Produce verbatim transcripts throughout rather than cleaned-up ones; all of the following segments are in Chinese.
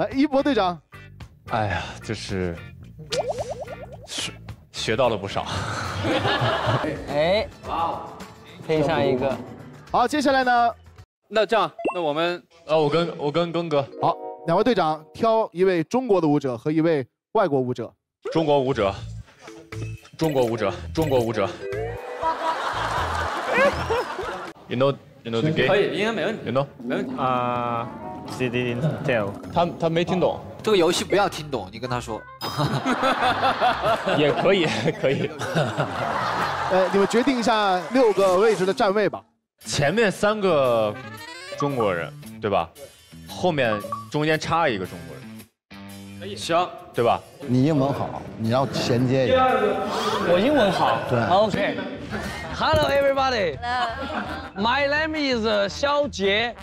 来，一博队长。哎呀，就是学学到了不少。哎，哇，配上一个。好，接下来呢？那这样，那我们呃，我跟我跟庚哥。好，两位队长挑一位中国的舞者和一位外国舞者。中国舞者，中国舞者，中国舞者。You know, you know the game. 可以，应该没问题。You know， 没问题啊。She didn't tell. 他他没听懂。这个游戏不要听懂，你跟他说。也可以，可以。呃，你们决定一下六个位置的站位吧。前面三个中国人，对吧？后面中间插一个中国人。可以。行，对吧？你英文好，你要衔接一下。我英文好。对。OK。 Hello, everybody. Hello. My name is Xiao Jie.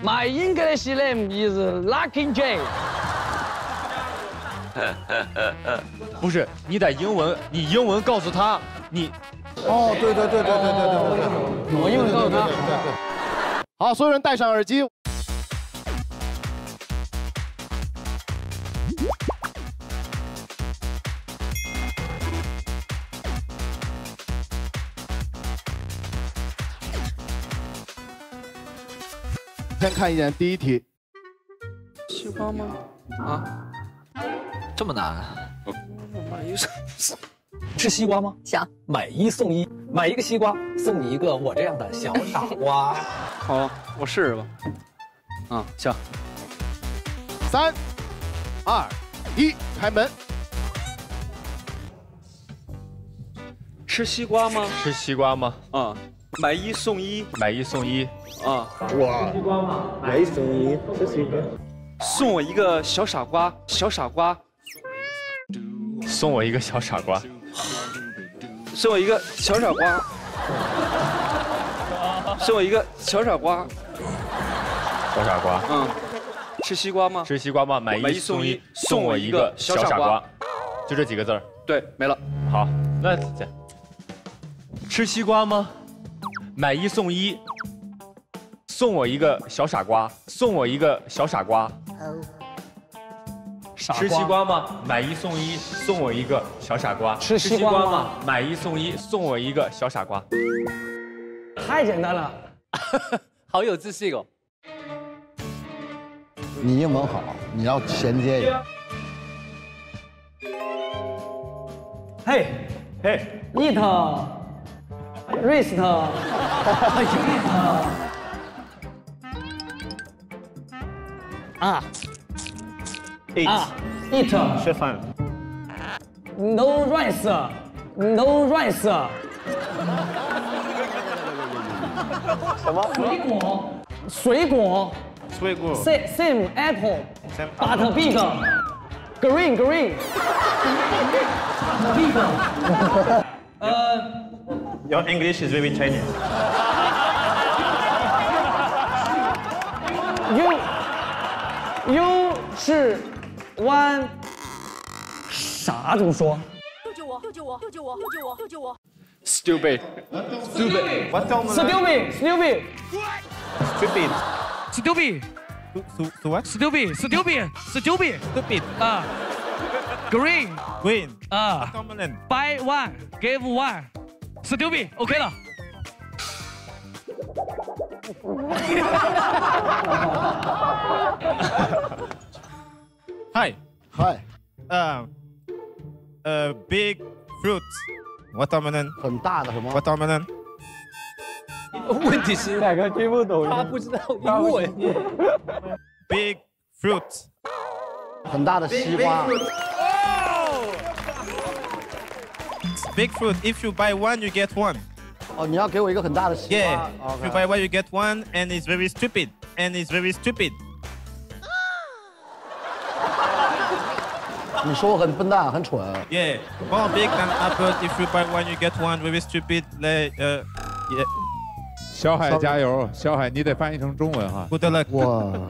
My English name is Lucky Jay. 不是，你得英文，你英文告诉他，你。哦，对对对对对对对，我英文告诉他。好，所有人戴上耳机。先看一眼第一题，西瓜吗？啊，这么难啊！买一送一，吃西瓜吗？想买一送一，买一个西瓜送你一个我这样的小傻瓜。好，我试试吧。嗯，行。三、二、一，开门。吃西瓜吗？吃西瓜吗？啊。 买一送一，买一送一啊！哇，西瓜吗？买一送一，这是一个。送我一个小傻瓜，小傻瓜。送我一个小傻瓜，送我一个小傻瓜，送我一个小傻瓜，小傻瓜。嗯，吃西瓜吗？吃西瓜吗？买一送一，送我一个小傻瓜，就这几个字儿。对，没了。好，那这吃西瓜吗？ 买一送一，送我一个小傻瓜，送我一个小傻瓜。傻瓜吃西瓜吗？买一送一，送我一个小傻瓜。吃西瓜吗？买一送一，送我一个小傻瓜。太简单了，好有自信哦。你英文好，你要衔接一下。嘿，嘿 ，it。 Rest， 啊 ，eat， eat， 吃饭 ，no rice，no rice， 什么？水果，水果，水果 ，same apple，but big，green green，big， 呃。 Your English is very Chinese. You, you 是 one 啥？怎么说？救救我！救救我！救救我！救救我！救救我 ！Stupid. Stupid. What? Stupid. Stupid. Stupid. Stupid. What? Stupid. Stupid. Stupid. Stupid. 啊 ，green. Green. 啊 ，buy one, give one. Stupid, OK 了。Hi, hi. Uh, uh, big fruit. Watermelon. 很大的什么 ？Watermelon. 问题是哪个听不懂？他不知道英文。Big fruit. 很大的西瓜。 Big fruit. If you buy one, you get one. Oh, you have to give me a big one. Yeah. If you buy one, you get one, and it's very stupid. And it's very stupid. You say I'm very dumb, very stupid. Yeah. One big and apple. If you buy one, you get one. Very stupid. Like, uh, yeah. 小海加油，小海，你得翻译成中文哈。Good luck. Wow.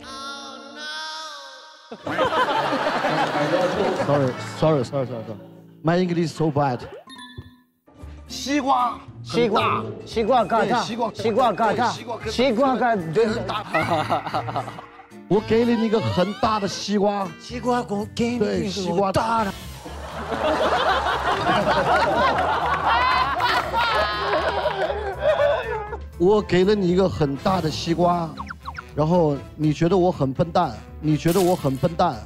Sorry, sorry, sorry, sorry. My English is so bad. 西瓜，西瓜，西瓜嘎嘎，西瓜嘎嘎，西瓜嘎嘎，西瓜嘎嘎，我给了你一个很大的西瓜，西瓜我给你对西瓜大的。我给了你一个很大的西瓜，然后你觉得我很笨蛋，你觉得我很笨蛋，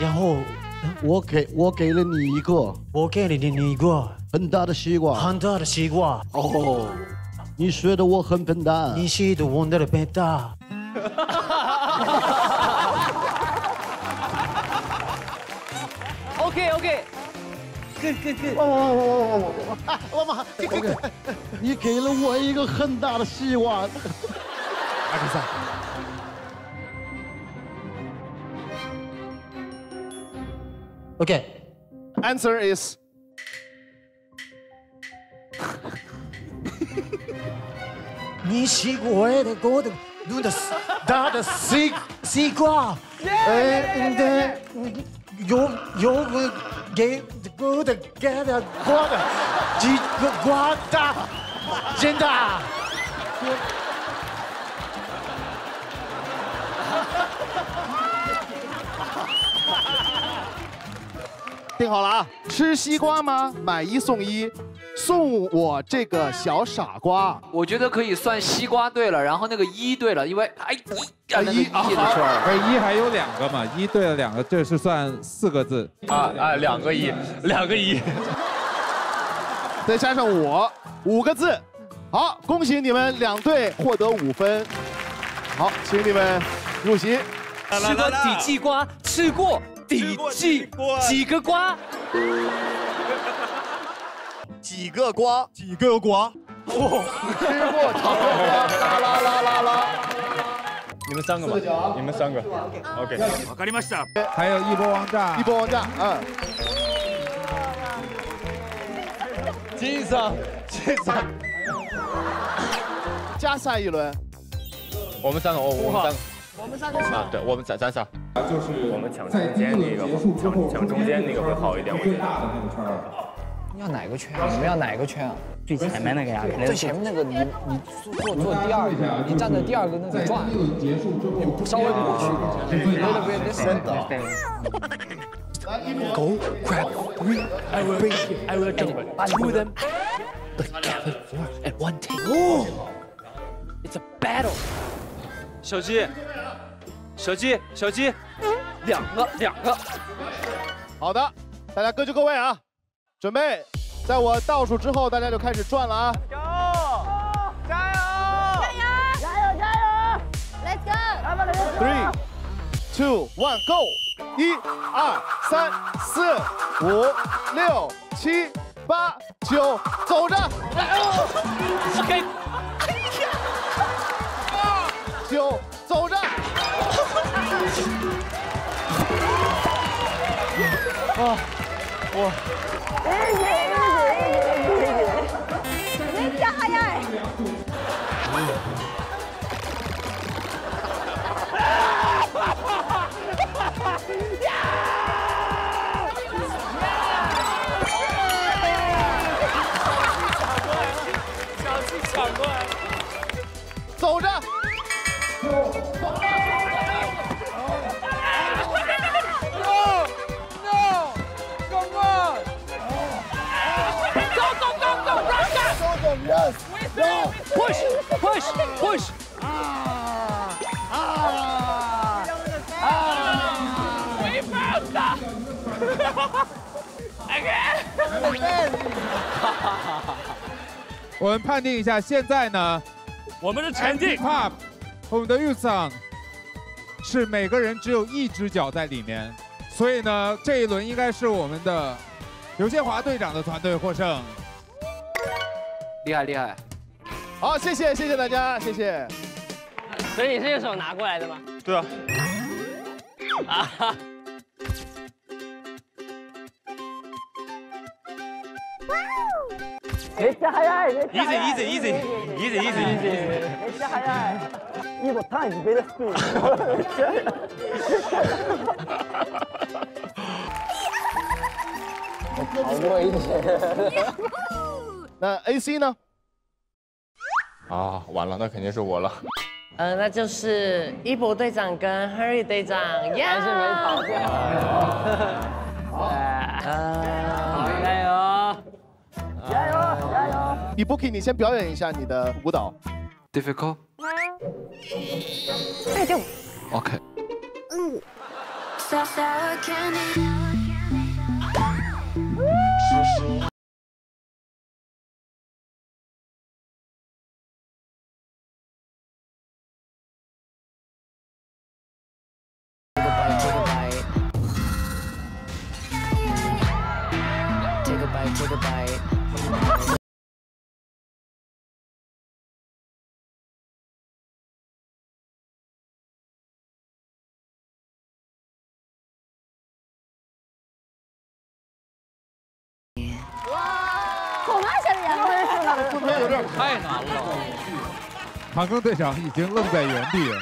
然后我给我给了你一个，我给了你一个很大的西瓜，很大的西瓜哦，你觉得我很笨蛋，你觉得我很笨蛋。OK OK。 Good, good, good. 哇哇哇哇哇哇！我妈，你给了我一个很大的西瓜。二比三。OK. Answer is. 你是我的我的我的大的西西瓜。哎，你有有个给。 我的给的瓜的，几个瓜的，真的。听好了啊，吃西瓜吗？买一送一，送我这个小傻瓜。我觉得可以算西瓜对了，然后那个一对了，因为哎一啊一啊，不是一还有两个嘛，一对了两个，这是算四个字啊啊，两个一，两个一，再加上我五个字，好，恭喜你们两队获得五分，好，请你们入席。吃过几季瓜？吃过。 几季几个瓜？几个瓜？几个瓜？哦，吃过几个瓜？啦啦啦啦啦！你们三个吧，你们三个。OK。わかりました。还有一波王炸，一波王炸，嗯。金桑，金桑，加赛一轮。我们三个，我我们三个。 我们三个啊，对，我们咱咱仨，就是我们抢中间那个，抢抢中间那个会好一点，我觉得。你要哪个圈？你们要哪个圈啊？最前面那个呀，最前面那个你你坐坐第二个，你站在第二个那个转，你稍微过去，别别别先倒。Go grab, I will break it, I will jump, I will them, but Kevin Ford at one take. Oh, it's a battle. 小鸡，小鸡，小鸡，两个，两个。好的，大家各就各位啊，准备，在我倒数之后，大家就开始转了啊！加油！加油！加油！加油！ Let's go！ Three, two, one, go！ 一、二、三、四、五、六、七、八、九，走着！哎呦！给！ 九，走着。啊，我。めっちゃ速い。小心抢过来。走着。 Yes. No. Push. Push. Push. Ah. Ah. Ah. We found that. Again. 我们判定一下，现在呢，我们的成绩，我们的预想是每个人只有一只脚在里面，所以呢，这一轮应该是我们的刘建华队长的团队获胜。 厉害厉害，好，谢谢谢谢大家，谢谢。所以你是用手拿过来的吗？对啊。啊哈。めっちゃ速い。easy easy easy easy easy easy。めっちゃ速い。今タイムベルスピード。めっちゃ速い。好。 那 A C 呢？啊，完了，那肯定是我了。呃，那就是一博队长跟 Henry 队长，还是没跑掉。好，加油！加油！加油！你 Yuki， 你先表演一下你的舞蹈。Difficult。那就。OK。嗯。这有点太难了，唐庚队长已经愣在原地了。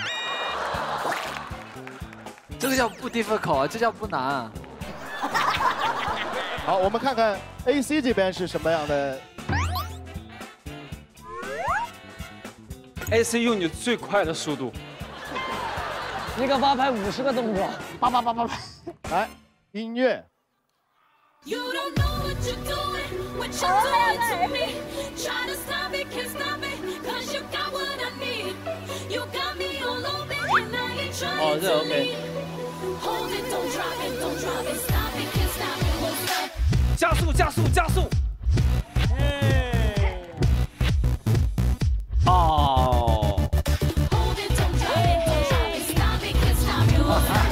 这个叫不 difficult， 这叫不难。好，我们看看 A C 这边是什么样的。A C 用你最快的速度，一个八拍五十个动作，八八八八八。来，音乐。 You don't know what you're doing, what you're doing to me. Try to stop it, can't stop it, 'cause you got what I need. You got me all over, and I ain't trying to leave. Hold it, don't drop it, don't drop it, stop it, can't stop it, won't stop. 加速，加速，加速！哎，哦。Hold it, don't drop it, don't drop it, stop it, can't stop it, won't stop.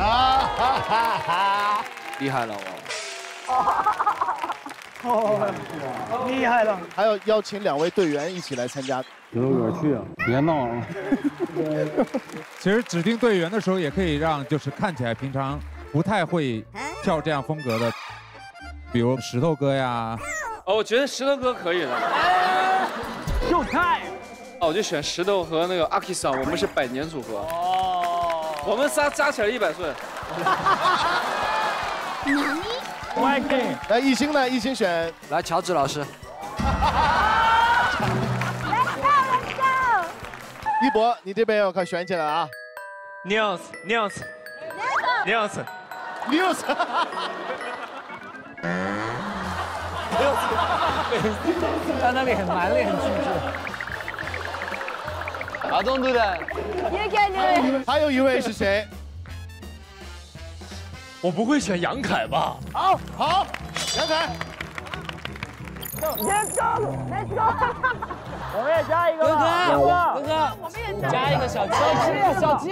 啊哈哈哈！厉害了我，厉害了！还要邀请两位队员一起来参加，有我去啊！别闹了。其实指定队员的时候，也可以让就是看起来平常不太会跳这样风格的，比如石头哥呀。哦，我觉得石头哥可以的。秀菜。哦，我就选石头和那个阿 K 桑，我们是百年组合。哦。 我们仨加起来一百岁。来，艺兴呢？艺兴选来乔治老师。Let's go, let's go。一博，你这边要快选起来啊 ！News, news, news, news。他那脸满脸气质。 I don't do that. You can do it. 还有一位是谁？我不会选杨凯吧？好，好，杨凯。Let's go, let's go. 我们也加一个。哥哥，哥哥，我们也加一个小鸡，小鸡，小鸡。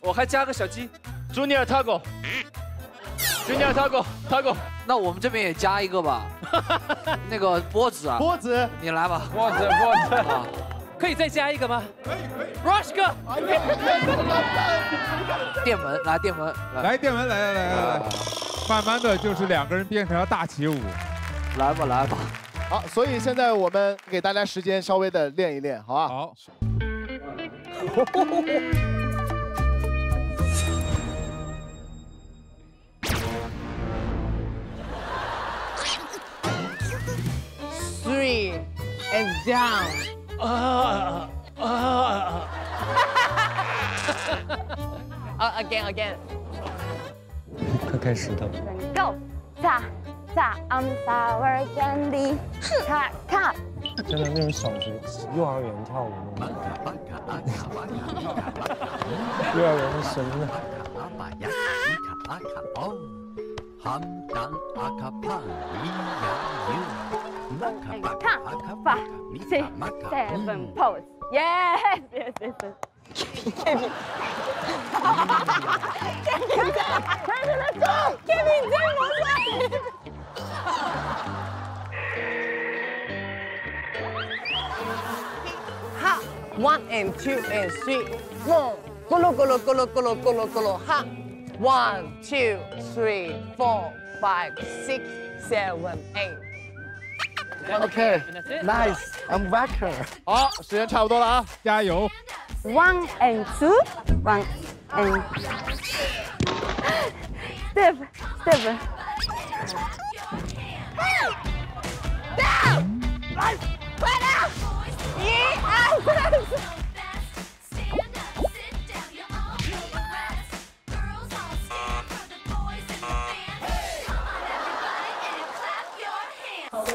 我还加个小鸡。Junior Taco。Junior Taco, Taco。那我们这边也加一个吧。那个波子啊。波子，你来吧。波子，波子。 可以再加一个吗？可以可以 ，Rush 哥，电门来电门来电门来来来来来，慢慢的就是两个人变成了大起舞，来吧来吧。好，所以现在我们给大家时间稍微的练一练，好吧？好。Three and down. 啊啊！啊 ，again again。快开始的。Go， 炸炸 ，I'm sour candy， 卡卡。真的那种小学、幼儿园跳舞那种。幼儿园神了。Seven pose. Yes, yes, yes. Kevin, Kevin, Kevin, let's go. Kevin, Kevin, let's go. Ha, one and two and three, four. Golo, golo, golo, golo, golo, golo. Ha, one, two, three, four, five, six, seven, eight. Okay, nice. I'm backer. 好，时间差不多了啊，加油。One and two, one and step, step. out! Let's spread out! Yeah!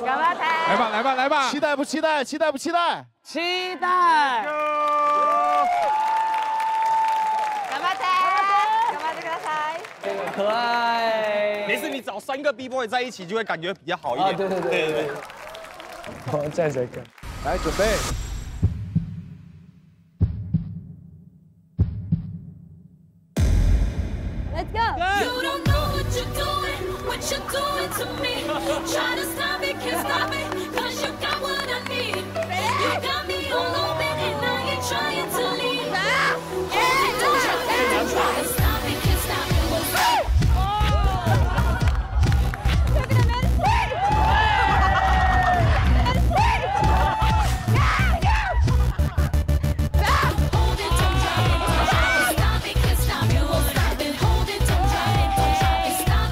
干吧，台！来吧，来吧，来吧！期待不期待？期待不期待？期待！干吧，台！干吧，这个台！可爱。没事，你找三个 B boy 在一起，就会感觉比较好一点。对对对对对。好，再这个，来准备。Let's go. What you doing to me? Try to stop it, can't stop it, 'cause you got what I need. You got me all over and I ain't trying to leave. Try to stop it, can't stop it. Look at the man, please. Hold it, don't drop it. Try to stop it, can't stop it. Stop it, hold it, don't drop it. Don't drop it. Stop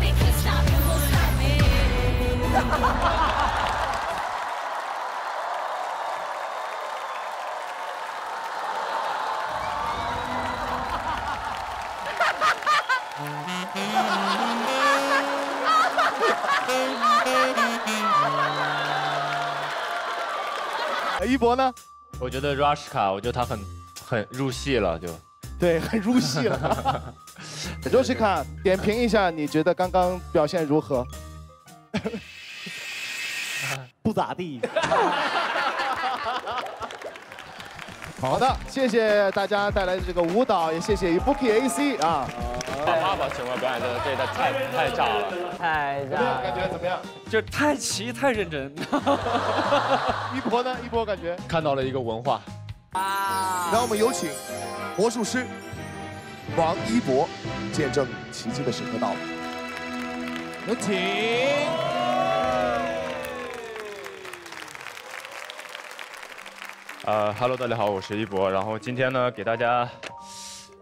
it, can't stop it.一博呢？我觉得 Rushka， 我觉得他很很入戏了，就对，很入戏了。Rushka， 点评一下，你觉得刚刚表现如何？不咋地。好的，谢谢大家带来的这个舞蹈，也谢谢 Yuki A C 啊。爸爸吧，情况表演真的这个太太炸了，太炸了。感觉怎么样？就太齐，太认真。一博呢？一博感觉看到了一个文化。啊！让我们有请魔术师王一博，见证奇迹的时刻到了。有请。 呃哈喽， Hello, 大家好，我是一博。然后今天呢，给大家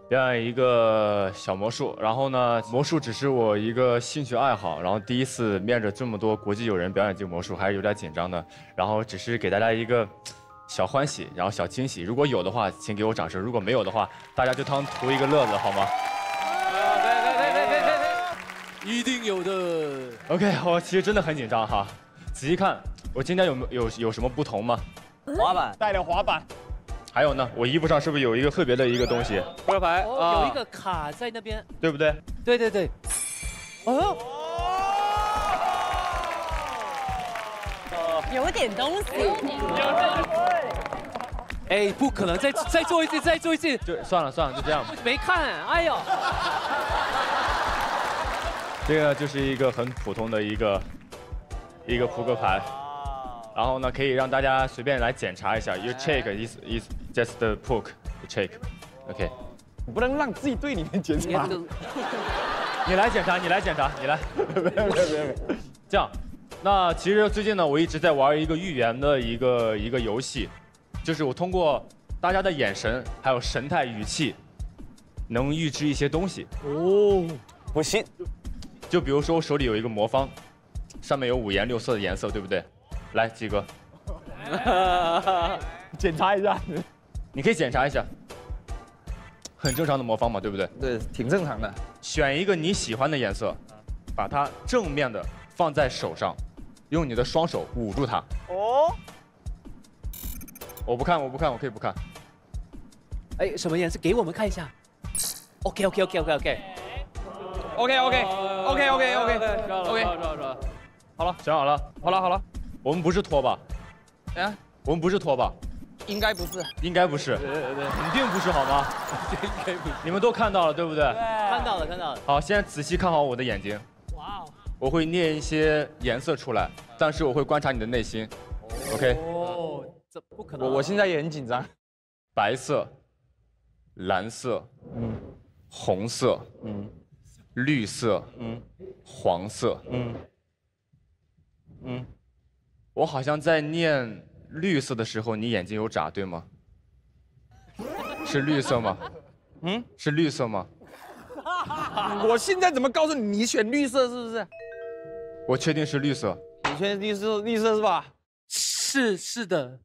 表演一个小魔术。然后呢，魔术只是我一个兴趣爱好。然后第一次面着这么多国际友人表演这个魔术，还是有点紧张的。然后只是给大家一个小欢喜，然后小惊喜。如果有的话，请给我掌声；如果没有的话，大家就当图一个乐子，好吗？来来来来来来来，一定有的。OK， 我其实真的很紧张哈。仔细看，我今天有有有什么不同吗？ 滑板带了滑板，还有呢，我衣服上是不是有一个特别的一个东西？扑克牌啊，有一个卡在那边，对不对？对对对。哦，有点东西。哎，不可能！再再做一次，再做一次。就算了算了，就这样。没看，哎呦。这个就是一个很普通的一个一个扑克牌。 然后呢，可以让大家随便来检查一下。You check is is just the poke. You check. OK。不能让自己队里面检查。你来检查，你来检查，你来。别别别！这样，那其实最近呢，我一直在玩一个预言的一个一个游戏，就是我通过大家的眼神还有神态、语气，能预知一些东西。哦，不信？就比如说我手里有一个魔方，上面有五颜六色的颜色，对不对？ 来，鸡哥，检查一下，你可以检查一下，很正常的魔方嘛，对不对？对，挺正常的。选一个你喜欢的颜色，把它正面的放在手上，用你的双手捂住它。哦，我不看，我不看，我可以不看。哎，什么颜色？给我们看一下。OK OK OK OK OK OK OK OK OK OK OK， 好了，选好了，好了好了。 我们不是拖把，啊，我们不是拖把，应该不是，应该不是，对对对，肯定不是，好吗？应该不是，你们都看到了，对不对？看到了，看到了。好，现在仔细看好我的眼睛。哇哦！我会念一些颜色出来，但是我会观察你的内心。OK。哦，这不可能。我我现在也很紧张。白色，蓝色，嗯，红色，嗯，绿色，嗯，黄色，嗯，嗯。 我好像在念绿色的时候，你眼睛有眨，对吗？是绿色吗？嗯，是绿色吗？我现在怎么告诉你？你选绿色是不是？我确定是绿色。你确定绿色？绿色是吧？是是的。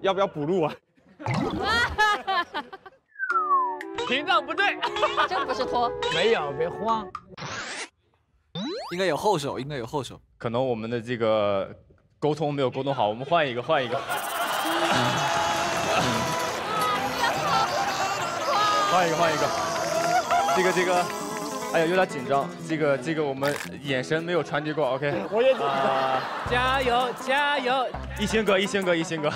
要不要补录啊？屏障不对，这不是拖。没有，别慌。应该有后手，应该有后手。可能我们的这个沟通没有沟通好，我们换一个，换一个。换一个，换一个。这个，这个。 哎呀，有点紧张，这个这个我们眼神没有传递过 ，OK。我也紧张、呃，加油加油！一星哥，一星哥，一星哥，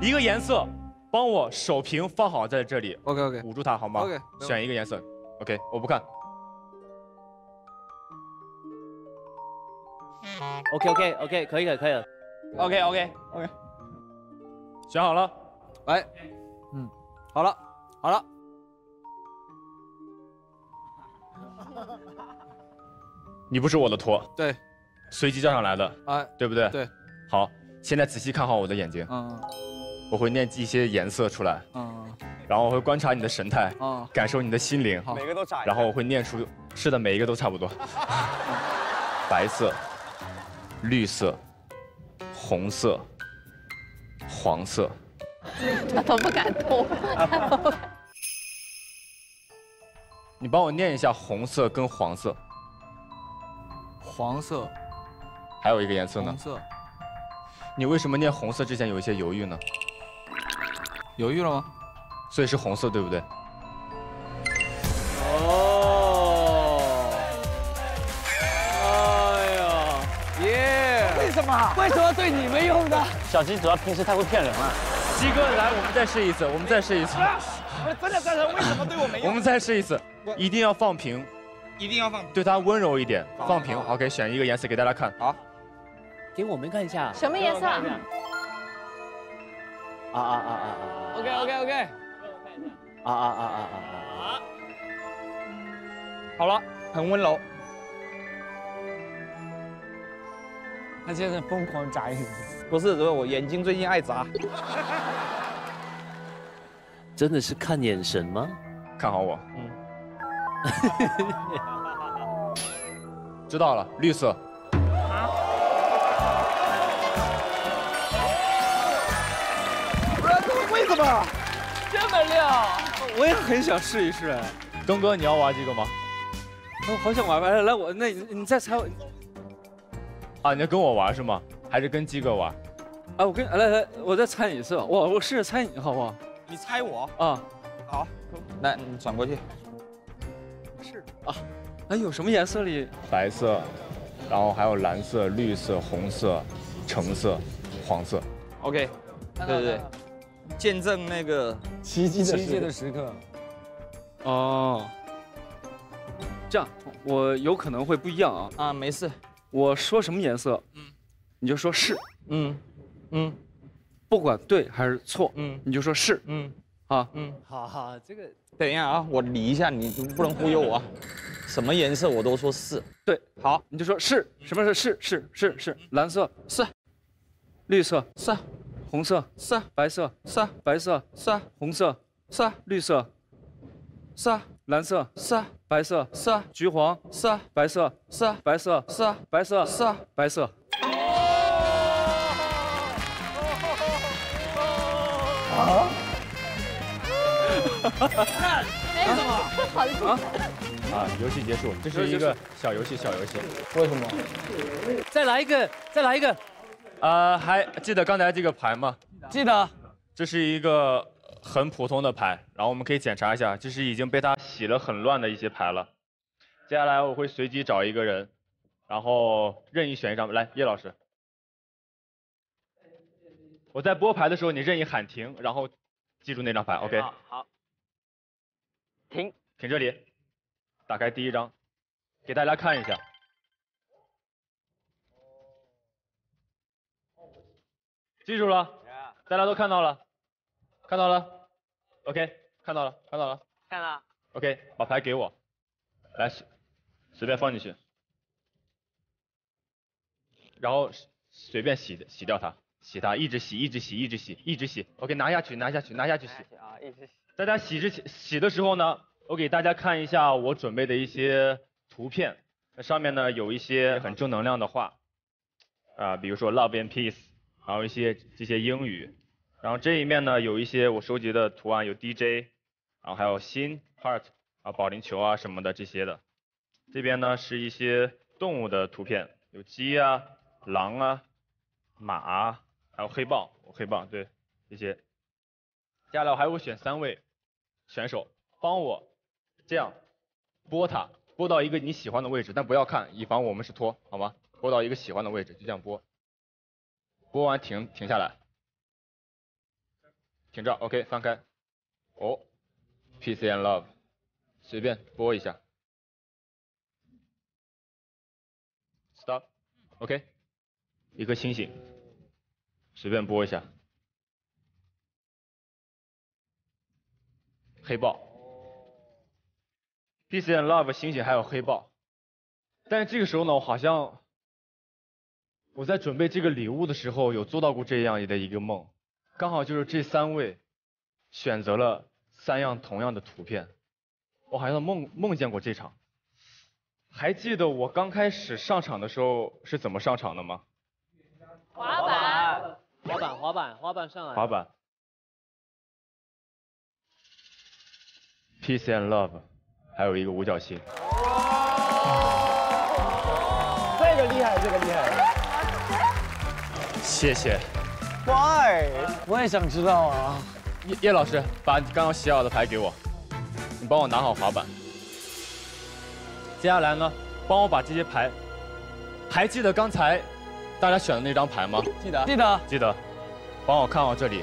一个颜色，帮我手屏放好在这里 ，OK OK， 捂住它好吗 ？OK， 选一个颜色 ，OK， 我不看 ，OK OK OK， 可以了可以了 ，OK OK OK， 选好了，哎，嗯，好了好了。 你不是我的托，对，随机叫上来的，哎，对不对？对，好，现在仔细看好我的眼睛，嗯，我会念一些颜色出来，嗯，然后我会观察你的神态，嗯，感受你的心灵，每个都差，然后我会念出，是的，每一个都差不多，白色、绿色、红色、黄色，他都不敢动。你帮我念一下红色跟黄色，黄色，还有一个颜色呢。红色，你为什么念红色之前有一些犹豫呢？犹豫了吗？所以是红色对不对？哦，哎呀，耶！为什么？为什么对你没用呢？小鸡主要平时太会骗人了。鸡哥，来，我们再试一次，我们再试一次。不是真的，真的，为什么对我没用？我们再试一次。 一定要放平，一定要放平，对他温柔一点，放平。OK， 选一个颜色给大家看。好，给我们看一下。什么颜色？啊啊啊啊啊 ！OK OK OK。啊啊啊啊啊！好了，很温柔。他现在疯狂眨眼睛。不是，主要我眼睛最近爱眨。真的是看眼神吗？看好我。嗯。 知道了，绿色。啊、为什么这么亮？我也很想试一试。东哥，你要玩这个吗？我、哦、好想玩玩，来来，我那你你再猜我。啊，你要跟我玩是吗？还是跟鸡哥玩？啊，我跟来来，我再猜你一次吧。我我试着猜你好不好？你猜我啊？好，来，你转过去。 是啊，哎，有什么颜色里？白色，然后还有蓝色、绿色、红色、橙色、黄色。OK， 对对对，见证那个奇迹的奇迹的时刻。哦，这样我有可能会不一样啊。啊，没事，我说什么颜色，嗯，你就说是，嗯嗯，不管对还是错，嗯，你就说是，嗯，好，嗯，好好，这个。 等一下啊，我理一下你，不能忽悠我啊！什么颜色我都说是对，好，你就说是什么是是是是是蓝色是，绿色是，红色是，白色是，白色是，红色是，绿色是，蓝色是，白色是，橘黄是，白色是，白色是，白色是，白色。啊！ 没什么，好意思啊！啊，游戏结束，这是一个小游戏，小游戏。为什么？再来一个，再来一个。啊，还记得刚才这个牌吗？记得。这是一个很普通的牌，然后我们可以检查一下，这是已经被他洗了很乱的一些牌了。接下来我会随机找一个人，然后任意选一张。来，叶老师。我在拨牌的时候，你任意喊停，然后记住那张牌 ，OK。好。 停，停这里，打开第一张，给大家看一下。记住了，大家都看到了，看到了 ，OK， 看到了，看到了，看了 ，OK， 把牌给我，来，随便放进去，然后随便洗洗掉它，洗它，一直洗，一直洗，一直洗，一直洗 ，OK， 拿下去，拿下去，拿下去洗啊，一直洗。 大家洗之前洗的时候呢，我给大家看一下我准备的一些图片，那上面呢有一些很正能量的话，啊、呃，比如说 love and peace， 然后一些这些英语，然后这一面呢有一些我收集的图案，有 D J， 然后还有心 heart 啊，保龄球啊什么的这些的。这边呢是一些动物的图片，有鸡啊、狼啊、马啊，还有黑豹，黑豹对这些。接下来我还会选三位选手，帮我这样拨它。 拨到一个你喜欢的位置，但不要看，以防我们是拖，好吗？拨到一个喜欢的位置，就这样拨。拨完停，停下来，停着 ，OK， 翻开。哦 ，Peace and Love， 随便拨一下。Stop，OK，、okay. 一个星星，随便拨一下。黑豹。 Peace and Love 星星还有黑豹，但是这个时候呢，我好像我在准备这个礼物的时候有做到过这样的一个梦，刚好就是这三位选择了三样同样的图片，我好像梦梦见过这场。还记得我刚开始上场的时候是怎么上场的吗？滑板，滑板，滑板，滑板上来。滑板。Peace and Love。 还有一个五角星，这个厉害，这个厉害，谢谢。Why？ 我也想知道啊。叶叶老师，把刚刚洗好的牌给我，你帮我拿好滑板。接下来呢，帮我把这些牌，还记得刚才大家选的那张牌吗？记得，记得，记得。帮我看好这里。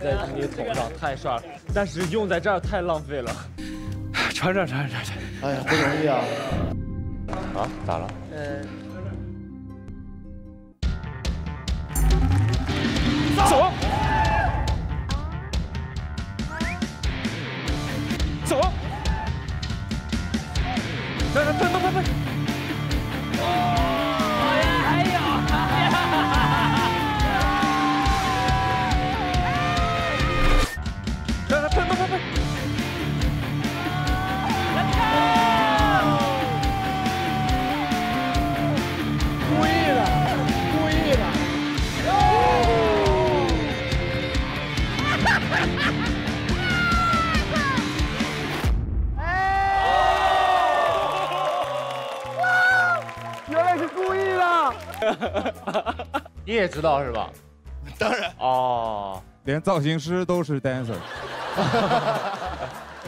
在你头上太帅了，但是用在这儿太浪费了。船长，船长，船长，哎呀，不容易啊！啊，咋了？嗯。走。走。来来，奔奔奔奔。好呀，还有。 你也知道是吧？当然哦，连造型师都是 dancer。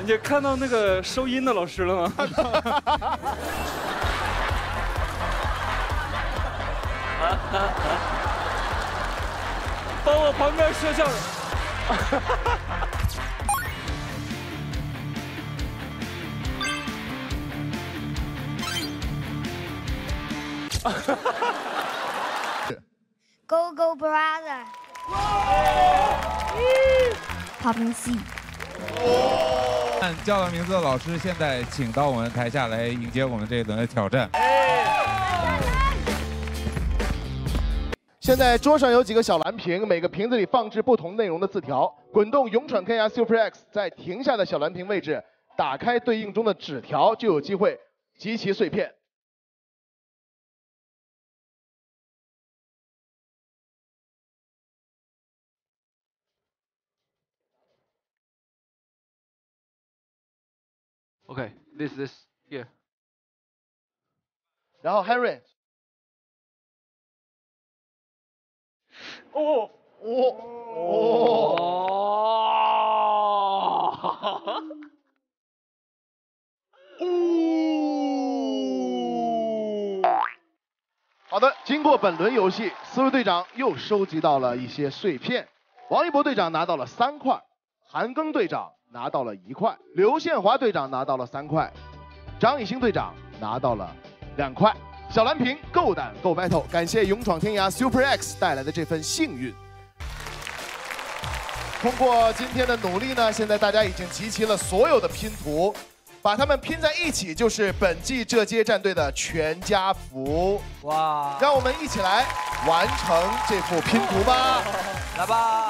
你看到那个收音的老师了吗？帮我旁边摄像。Go Go Brother， Popping C。看叫到名字的老师，现在请到我们台下来迎接我们这一轮的挑战。现在桌上有几个小蓝瓶，每个瓶子里放置不同内容的字条。滚动勇闯 K R Super X， 在停下的小蓝瓶位置打开对应中的纸条，就有机会集齐碎片。 Okay, this this here. 然后 Henry。哦哦哦！哦！好的，经过本轮游戏，四位队长又收集到了一些碎片。王一博队长拿到了三块，韩庚队长拿到了一块，刘宪华队长拿到了三块，张以兴队长拿到了两块。小蓝瓶够胆够 battle， 感谢勇闯天涯 Super X 带来的这份幸运。 通过今天的努力呢，现在大家已经集齐了所有的拼图，把它们拼在一起就是本季这街战队的全家福。哇！让我们一起来完成这幅拼图吧，来吧！